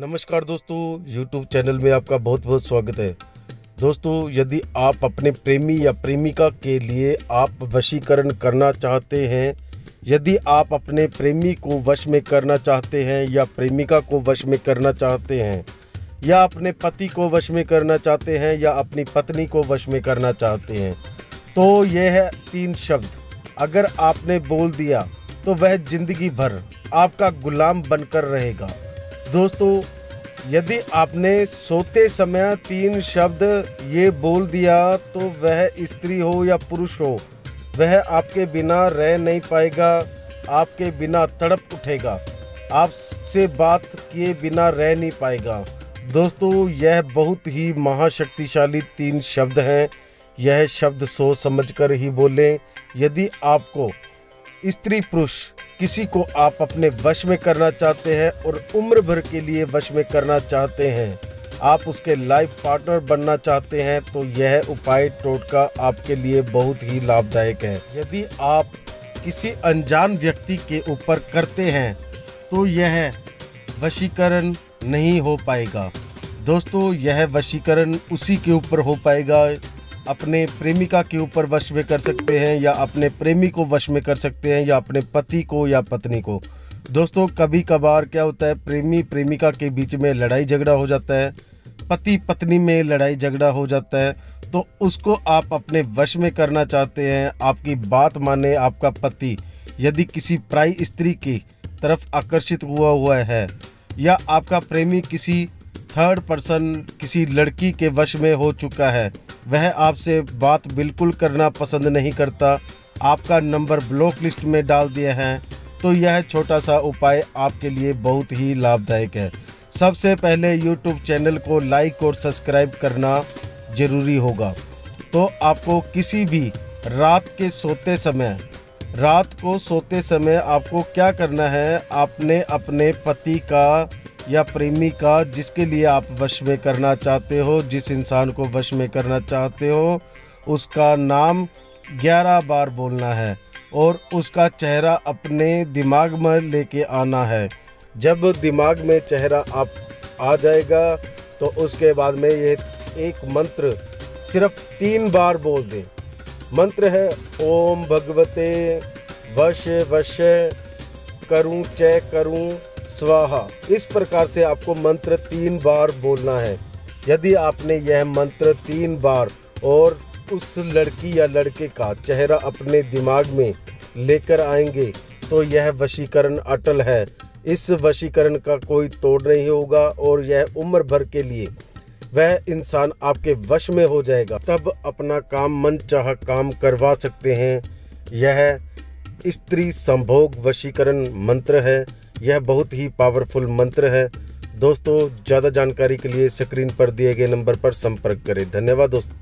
नमस्कार दोस्तों, YouTube channel में आपका बहुत बहुत स्वागत है। दोस्तों, यदि आप अपने प्रेमी या प्रेमिका के लिए आप वशीकरण करना चाहते हैं, यदि आप अपने प्रेमी को वश में करना चाहते हैं या प्रेमिका को वश में करना चाहते हैं या अपने पति को वश में करना चाहते हैं या अपनी पत्नी को वश में करना चाहते हैं, तो यह है 3 शब्द। अगर आपने बोल दिया तो वह ज़िंदगी भर आपका गुलाम बनकर रहेगा। दोस्तों, यदि आपने सोते समय 3 शब्द ये बोल दिया तो वह स्त्री हो या पुरुष हो, वह आपके बिना रह नहीं पाएगा, आपके बिना तड़प उठेगा, आपसे बात किए बिना रह नहीं पाएगा। दोस्तों, यह बहुत ही महाशक्तिशाली 3 शब्द हैं। यह शब्द सोच समझकर ही बोलें। यदि आपको स्त्री पुरुष किसी को आप अपने वश में करना चाहते हैं और उम्र भर के लिए वश में करना चाहते हैं, आप उसके लाइफ पार्टनर बनना चाहते हैं, तो यह उपाय टोटका आपके लिए बहुत ही लाभदायक है। यदि आप किसी अनजान व्यक्ति के ऊपर करते हैं तो यह वशीकरण नहीं हो पाएगा। दोस्तों, यह वशीकरण उसी के ऊपर हो पाएगा। अपने प्रेमिका के ऊपर वश में कर सकते हैं या अपने प्रेमी को वश में कर सकते हैं या अपने पति को या पत्नी को। दोस्तों, कभी कभार क्या होता है, प्रेमी प्रेमिका के बीच में लड़ाई झगड़ा हो जाता है, पति पत्नी में लड़ाई झगड़ा हो जाता है, तो उसको आप अपने वश में करना चाहते हैं। आपकी बात माने आपका पति, यदि किसी पराई स्त्री की तरफ आकर्षित हुआ है या आपका प्रेमी किसी थर्ड पर्सन किसी लड़की के वश में हो चुका है, वह आपसे बात बिल्कुल करना पसंद नहीं करता, आपका नंबर ब्लॉक लिस्ट में डाल दिया है, तो यह छोटा सा उपाय आपके लिए बहुत ही लाभदायक है। सबसे पहले YouTube चैनल को लाइक और सब्सक्राइब करना ज़रूरी होगा। तो आपको किसी भी रात को सोते समय आपको क्या करना है, आपने अपने पति का या प्रेमी का, जिसके लिए आप वश में करना चाहते हो, जिस इंसान को वश में करना चाहते हो, उसका नाम 11 बार बोलना है और उसका चेहरा अपने दिमाग में लेके आना है। जब दिमाग में चेहरा आप आ जाएगा तो उसके बाद में ये एक मंत्र सिर्फ 3 बार बोल दें। मंत्र है ओम भगवते वश वश करूं चय करूं स्वाहा। इस प्रकार से आपको मंत्र 3 बार बोलना है। यदि आपने यह मंत्र 3 बार और उस लड़की या लड़के का चेहरा अपने दिमाग में लेकर आएंगे तो यह वशीकरण अटल है। इस वशीकरण का कोई तोड़ नहीं होगा और यह उम्र भर के लिए वह इंसान आपके वश में हो जाएगा। तब अपना काम मनचाहा काम करवा सकते हैं। यह स्त्री संभोग वशीकरण मंत्र है। यह बहुत ही पावरफुल मंत्र है। दोस्तों, ज़्यादा जानकारी के लिए स्क्रीन पर दिए गए नंबर पर संपर्क करें। धन्यवाद दोस्तों।